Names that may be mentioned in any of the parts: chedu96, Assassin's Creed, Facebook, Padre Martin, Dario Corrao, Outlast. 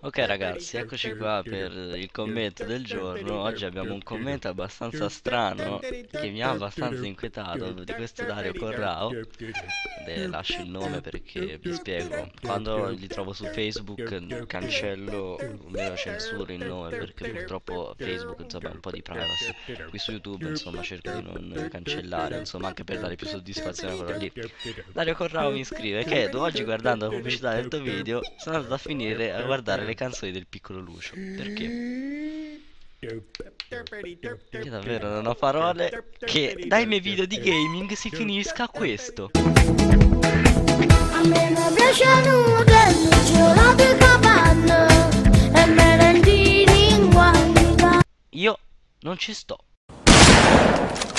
Ok ragazzi, eccoci qua per il commento del giorno. Oggi abbiamo un commento abbastanza strano che mi ha abbastanza inquietato di questo Dario Corrao. Lascio il nome perché vi spiego. Quando li trovo su Facebook cancello, meno censuro il nome perché purtroppo Facebook insomma ha un po' di privacy. Qui su YouTube insomma cerco di non cancellare, insomma anche per dare più soddisfazione a quello lì. Dario Corrao mi scrive che oggi guardando la pubblicità del tuo video sono andato a finire a guardare le canzoni del piccolo Lucio. Perché? Io davvero non ho parole. Che dai miei video di gaming si finisca questo. Io non ci sto.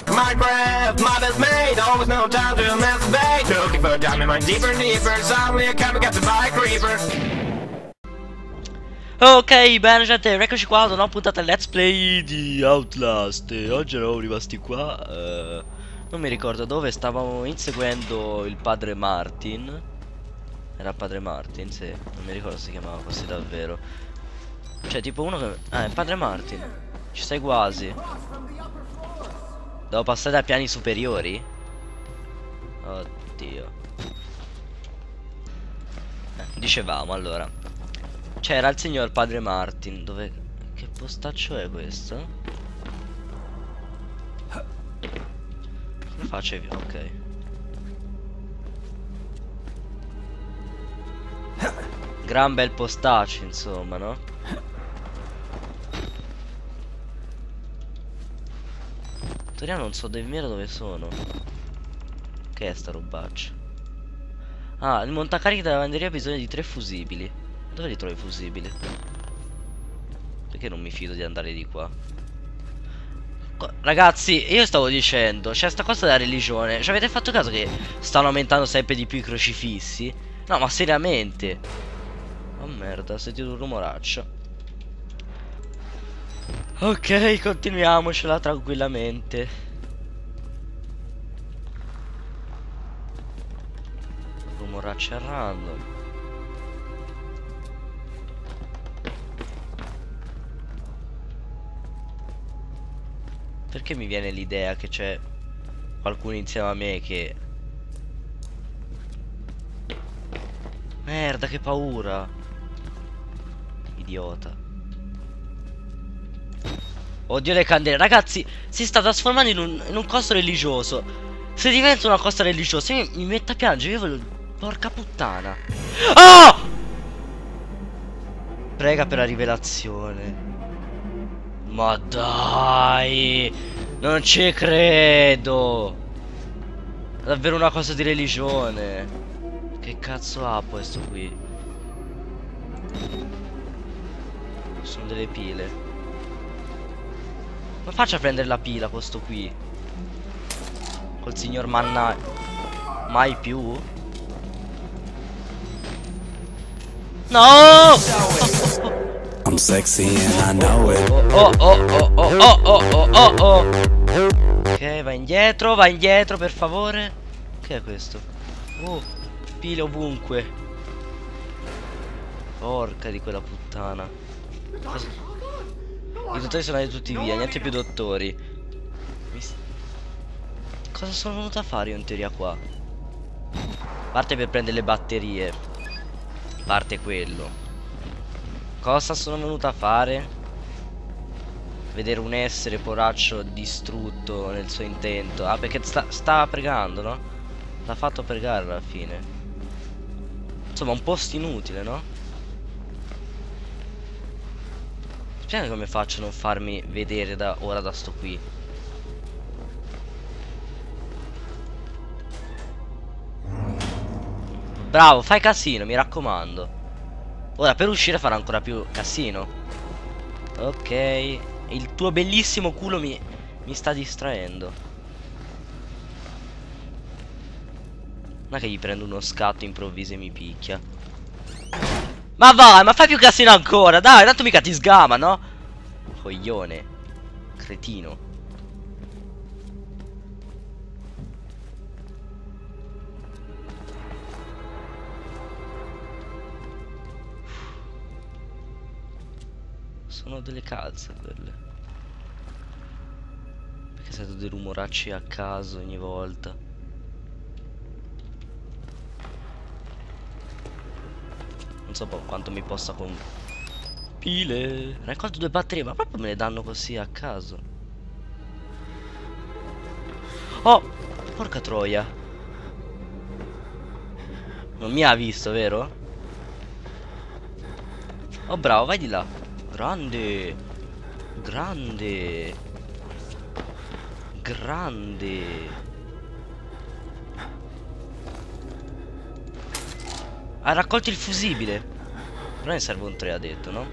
Minecraft, mother's maid, always no time to masturbate. Looking for a time in my deeper, suddenly I come and get the bike creeper. Ok, bene gente, eccoci qua ad una puntata Let's Play di Outlast. Oggi eravamo rimasti qua, non mi ricordo dove, stavamo inseguendo il Padre Martin. Era Padre Martin, sì, non mi ricordo se si chiamava così davvero. Cioè tipo uno che... Ah, è Padre Martin, ci sei quasi. Devo passare a piani superiori? Oddio. Dicevamo allora. C'era il signor Padre Martin. Dove... Che postaccio è questo? Come facevi? Ok. Gran bel postaccio insomma, no? Torino non so davvero dove sono. Che è sta robaccia? Ah, il montacarichi della lavanderia ha bisogno di 3 fusibili. Dove li trovo i fusibili? Perché non mi fido di andare di qua? Ragazzi, io stavo dicendo, c'è sta cosa della religione. Ci avete fatto caso che stanno aumentando sempre di più i crocifissi? No, ma seriamente. Oh merda, ho sentito un rumoraccio. Ok, continuiamocela tranquillamente. Rumoraccio a random. Perché mi viene l'idea che c'è qualcuno insieme a me che... Merda, che paura! Idiota. Oddio le candele. Ragazzi, si sta trasformando in un coso religioso. Se diventa una cosa religiosa, io mi metto a piangere, io voglio... Porca puttana. Oh! Prega per la rivelazione. Ma dai, non ci credo. Davvero una cosa di religione. Che cazzo ha questo qui? Sono delle pile. Ma faccia a prendere la pila questo qui. Col signor Manna. Mai più? No! I'm sexy and I know it. Oh. Ok, va indietro per favore. Che è questo? Oh, pile ovunque. Porca di quella puttana. I dottori sono andati tutti via, niente più dottori. Cosa sono venuto a fare io in teoria qua? Parte per prendere le batterie. Parte quello. Cosa sono venuto a fare? Vedere un essere poraccio distrutto nel suo intento. Ah, perché sta pregando, no? L'ha fatto pregare alla fine. Insomma, un posto inutile, no? Spiegami come faccio a non farmi vedere da ora da sto qui. Bravo, fai casino, mi raccomando. Ora per uscire farà ancora più casino. Ok. Il tuo bellissimo culo mi sta distraendo. Non è che gli prendo uno scatto improvviso e mi picchia. Ma vai, ma fai più casino ancora. Dai, tanto mica ti sgama, no? Coglione. Cretino. Sono delle calze quelle. Perché sento dei rumoracci a caso ogni volta. Non so quanto mi possa con... Pile! Raccolto 2 batterie, ma proprio me le danno così a caso. Oh! Porca troia! Non mi ha visto, vero? Oh bravo, vai di là. Grande. Grande. Grande. Ha raccolto il fusibile. Però ne serve un 3, ha detto, no?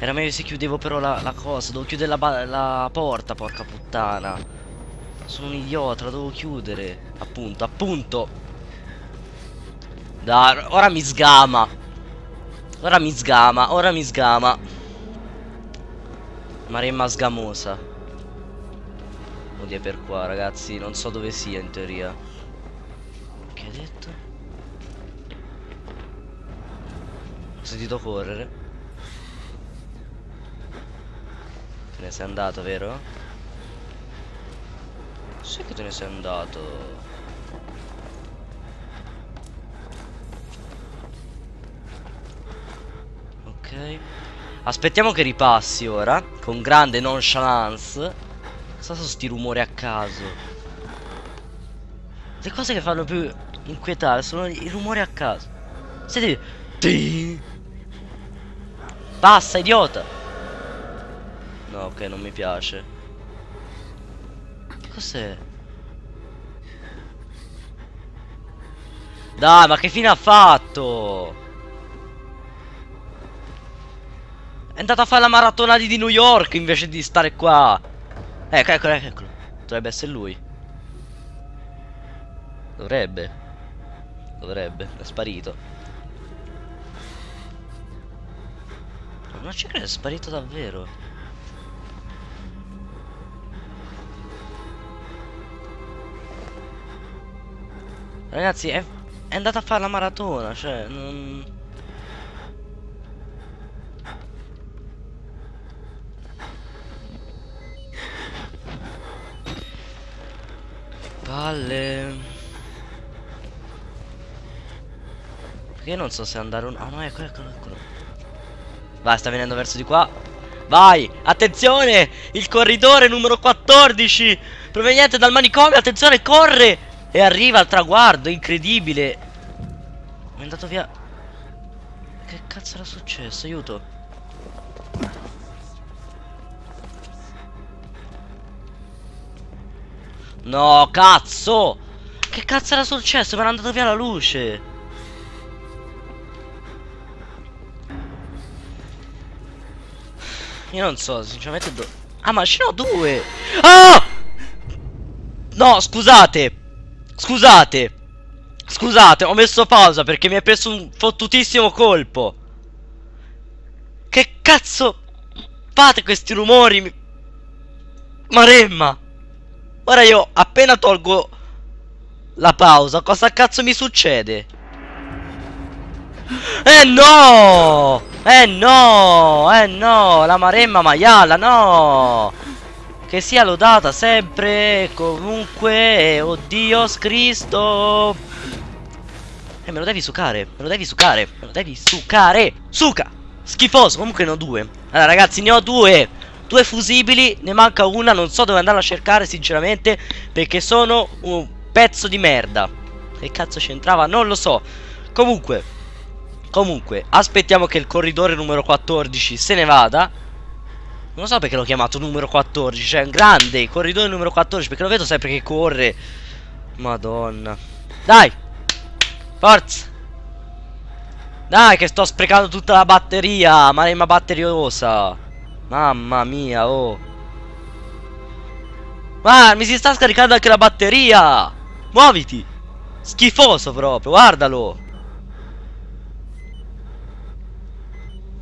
Era meglio se chiudevo però la cosa. Devo chiudere la porta, porca puttana. Sono un idiota, la devo chiudere. Appunto, appunto. Dai, ora mi sgama. Ora mi sgama, ora mi sgama. Maremma sgamosa. Oddio, per qua, ragazzi. Non so dove sia in teoria. Che ha detto? Ho sentito correre. Te ne sei andato, vero? Sì che te ne sei andato. Aspettiamo che ripassi ora. Con grande nonchalance. Cosa sono sti rumori a caso? Le cose che fanno più inquietare sono i rumori a caso. Senti. Basta, idiota. No, ok, non mi piace. Cos'è? Dai, ma che fine ha fatto? È andato a fare la maratona di New York invece di stare qua. Eccolo, eccolo. Dovrebbe essere lui. Dovrebbe. Dovrebbe. È sparito. Non ci credo, è sparito davvero. Ragazzi, è andato a fare la maratona, cioè... Non... Palle. Perché non so se andare un... Ah no, eccolo, eccolo, eccolo. Vai, sta venendo verso di qua. Vai, attenzione. Il corridore numero 14 proveniente dal manicomio, attenzione, corre. E arriva al traguardo, incredibile. Mi è andato via. Che cazzo era successo, aiuto. No, cazzo! Che cazzo era successo? Mi era andata via la luce! Io non so, sinceramente... Ah, ma ce n'ho 2! Ah! No, scusate! Scusate! Scusate, ho messo pausa perché mi è preso un fottutissimo colpo! Che cazzo... Fate questi rumori! Maremma! Ora io appena tolgo la pausa, cosa cazzo mi succede? Eh no! Eh no! Eh no! La maremma maiala, no! Che sia lodata sempre e comunque, oh Dio Cristo! Me lo devi sucare, me lo devi sucare, me lo devi sucare! Suca! Schifoso, comunque ne ho 2. Allora ragazzi, ne ho 2! 2 fusibili, ne manca una, non so dove andarla a cercare sinceramente, perché sono un pezzo di merda. Che cazzo c'entrava? Non lo so. Comunque, aspettiamo che il corridore numero 14 se ne vada. Non lo so perché l'ho chiamato numero 14, cioè un grande corridore numero 14, perché lo vedo sempre che corre. Madonna. Dai! Forza! Dai che sto sprecando tutta la batteria, maremma batteriosa. Mamma mia, oh. Ma mi si sta scaricando anche la batteria. Muoviti. Schifoso proprio, guardalo.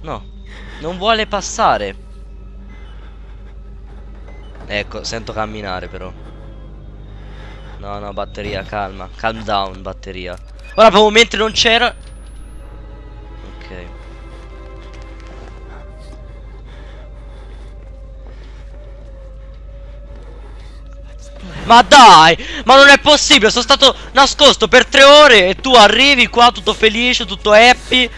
No, non vuole passare. Ecco, sento camminare però. No, no, batteria, calma. Calm down, batteria. Ora proprio mentre non c'era. Ma dai, ma non è possibile, sono stato nascosto per 3 ore e tu arrivi qua tutto felice, tutto happy.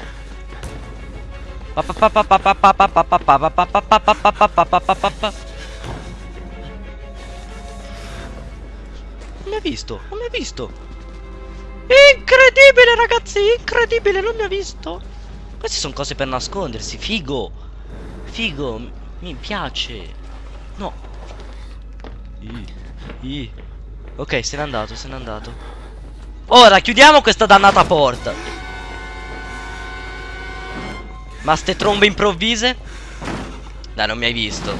Non mi ha visto, non mi ha visto. Incredibile ragazzi, incredibile, non mi ha visto. Queste sono cose per nascondersi, figo. Figo, mi piace. No. Ok, se n'è andato, se n'è andato. Ora chiudiamo questa dannata porta. Ma ste trombe improvvise? Dai, non mi hai visto.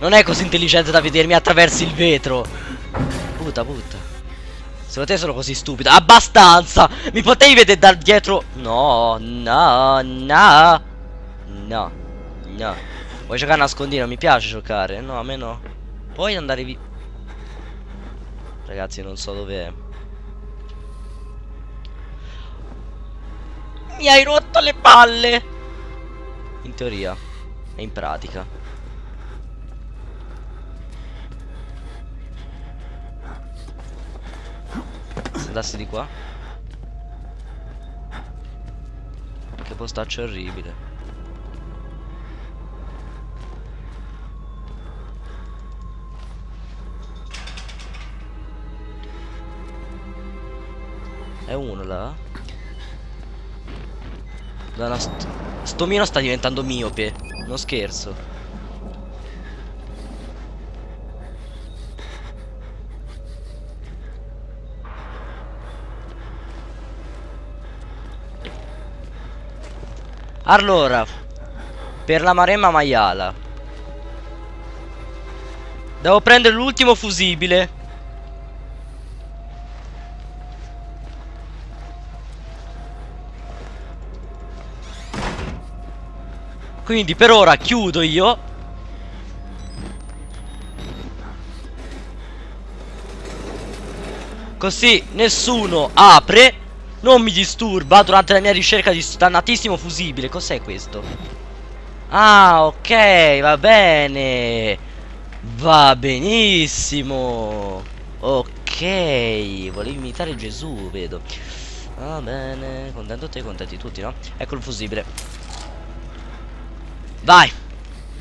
Non è così intelligente da vedermi attraverso il vetro. Puta puta. Secondo te sono così stupido? Abbastanza! Mi potevi vedere da dietro? No, no, no. No, no. Vuoi giocare a nascondino? Mi piace giocare. No, a me no. Puoi andare via. Ragazzi, non so dov'è. Mi hai rotto le palle! In teoria e in pratica. Se andassi di qua. Che postaccio orribile. È uno là. Donna, sto mino sta diventando miope. Non scherzo. Allora, per la Maremma Maiala devo prendere l'ultimo fusibile. Quindi per ora chiudo io. Così nessuno apre. Non mi disturba durante la mia ricerca di dannatissimo fusibile. Cos'è questo? Ah, ok, va bene. Va benissimo. Ok, volevi imitare Gesù, vedo. Va bene, contento te, contenti tutti, no? Ecco il fusibile. Vai.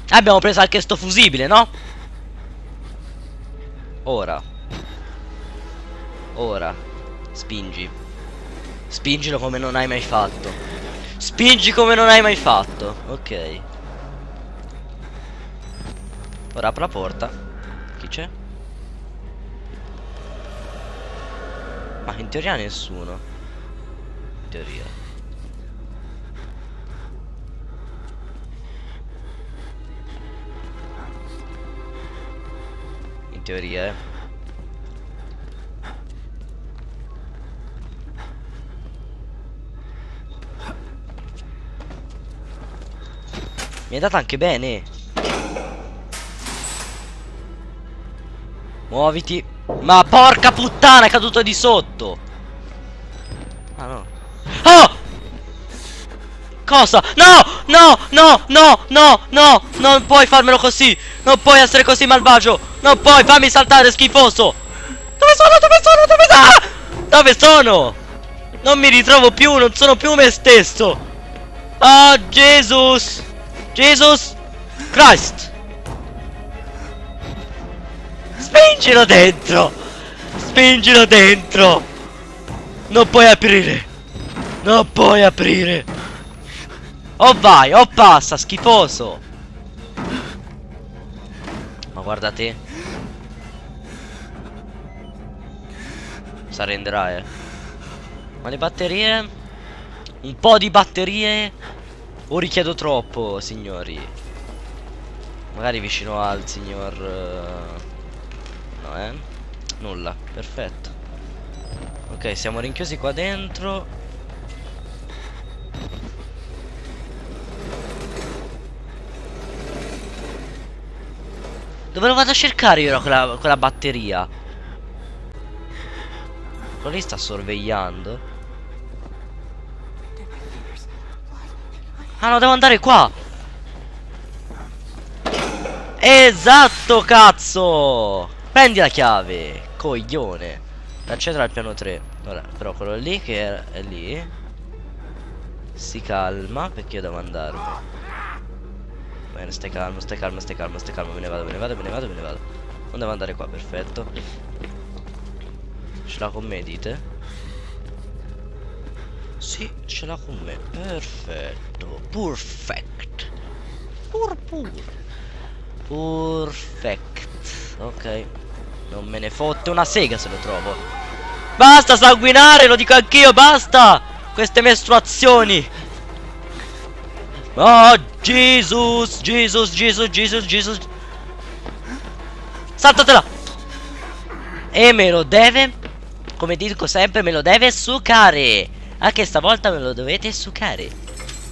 Abbiamo preso anche sto fusibile, no? Ora. Ora. Spingi. Spingilo come non hai mai fatto. Spingi come non hai mai fatto. Ok. Ora apro la porta. Chi c'è? Ma in teoria nessuno. In teoria. Teoria, eh. Mi è data anche bene. Muoviti. Ma porca puttana, è caduto di sotto. Ah no. Oh! Cosa? No! No! No! No! No! No! Non puoi farmelo così! Non puoi essere così malvagio! Non puoi farmi saltare, schifoso! Dove sono? Dove sono? Dove sono? Dove sono? Non mi ritrovo più, non sono più me stesso! Oh Jesus! Jesus Christ! Spingilo dentro! Spingilo dentro! Non puoi aprire! Non puoi aprire! O vai, o passa, schifoso! Ma guarda te. S'arrenderà, eh. Ma le batterie? Un po' di batterie? O richiedo troppo, signori? Magari vicino al signor... No, eh? Nulla, perfetto. Ok, siamo rinchiusi qua dentro. Dove lo vado a cercare io quella batteria? Quello lì sta sorvegliando. Ah no, devo andare qua. Esatto, cazzo. Prendi la chiave, coglione. L'accetto al piano 3. Ora, però quello lì che è lì si calma, perché io devo andarmene. Bene, stai calmo, stai calmo, stai calmo, stai calmo. Me ne vado, me ne vado, me ne vado, me ne vado. Non devo andare qua, perfetto. Ce l'ha con me, dite? Sì, ce l'ha con me. Perfetto. Perfect. Perfect. Ok. Non me ne fotte una sega se lo trovo. Basta sanguinare, lo dico anch'io, basta! Queste mestruazioni. Oh, Jesus, Jesus, Jesus, Jesus, Jesus. Saltatela. E me lo deve, come dico sempre, me lo deve succare. Anche stavolta me lo dovete succare.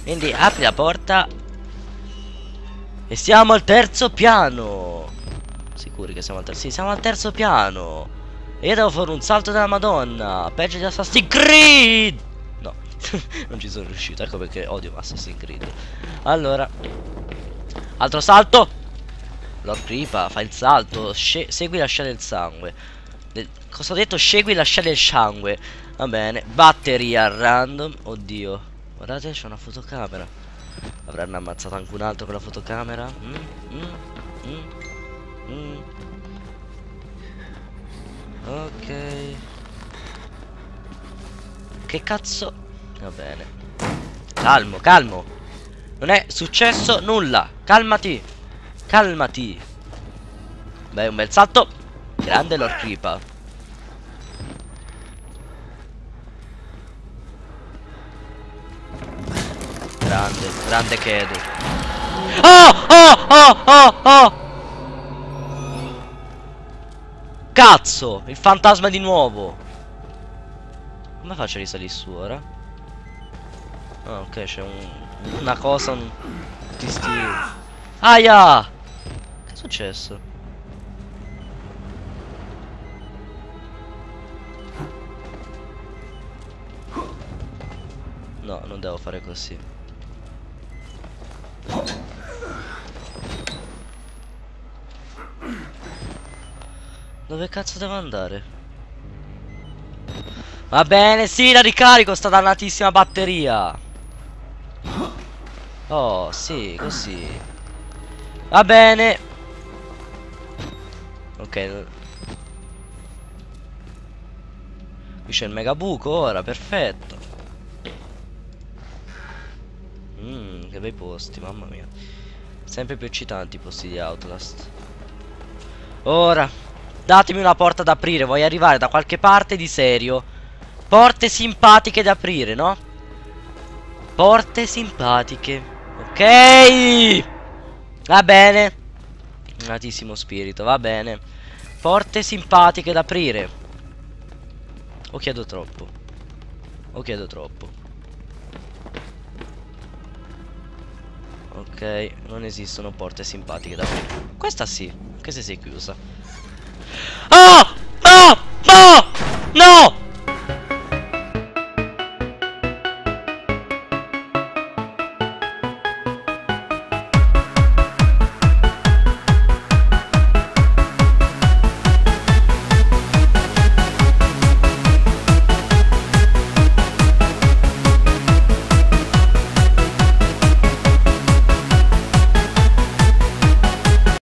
Quindi apri la porta. E siamo al terzo piano. Sicuri che siamo al terzo? Sì, siamo al terzo piano. E io devo fare un salto della Madonna. Peggio di Assassin's Creed. No, non ci sono riuscito. Ecco perché odio Assassin's Creed. Allora, altro salto. Lord Cripa, fai il salto. Segui la scia del sangue. Cosa ho detto? Segui la scia del sangue. Va bene, batteria a random. Oddio, guardate, c'è una fotocamera. Avranno ammazzato anche un altro con la fotocamera. Ok. Che cazzo? Va bene. Calmo, calmo. Non è successo nulla. Calmati. Calmati. Beh, un bel salto. Grande Lord Cripa. Grande, grande Kedu. Oh, oh, oh, oh, oh. Cazzo, il fantasma di nuovo. Come faccio a risalire su ora? Ah, ok, c'è una cosa, tutti sti... Aia! Che è successo? No, non devo fare così. Dove cazzo devo andare? Va bene, sì, la ricarico sta dannatissima batteria. Oh, sì, così. Va bene. Ok. Qui c'è il mega buco ora, perfetto. Che bei posti, mamma mia. Sempre più eccitanti i posti di Outlast. Ora, datemi una porta da aprire. Voglio arrivare da qualche parte di serio. Porte simpatiche da aprire, no? Porte simpatiche. Ok. Va bene. Un altissimo spirito, va bene. Porte simpatiche da aprire. O chiedo troppo. O chiedo troppo. Ok, non esistono porte simpatiche da aprire. Questa sì, anche se sei chiusa. Oh! No! No! No!